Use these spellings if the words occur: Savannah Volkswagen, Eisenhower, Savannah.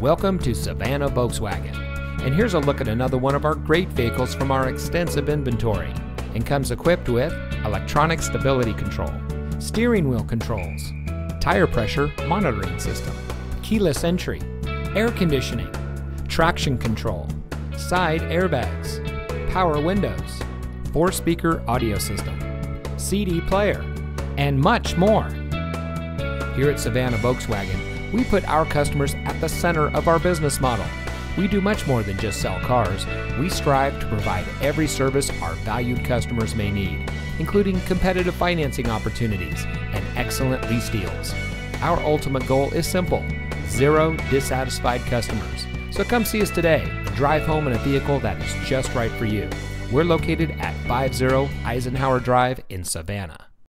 Welcome to Savannah Volkswagen, and here's a look at another one of our great vehicles from our extensive inventory, and comes equipped with electronic stability control, steering wheel controls, tire pressure monitoring system, keyless entry, air conditioning, traction control, side airbags, power windows, 4-speaker audio system, CD player, and much more. Here at Savannah Volkswagen, we put our customers at the center of our business model. We do much more than just sell cars. We strive to provide every service our valued customers may need, including competitive financing opportunities and excellent lease deals. Our ultimate goal is simple: zero dissatisfied customers. So come see us today. Drive home in a vehicle that is just right for you. We're located at 50 Eisenhower Drive in Savannah.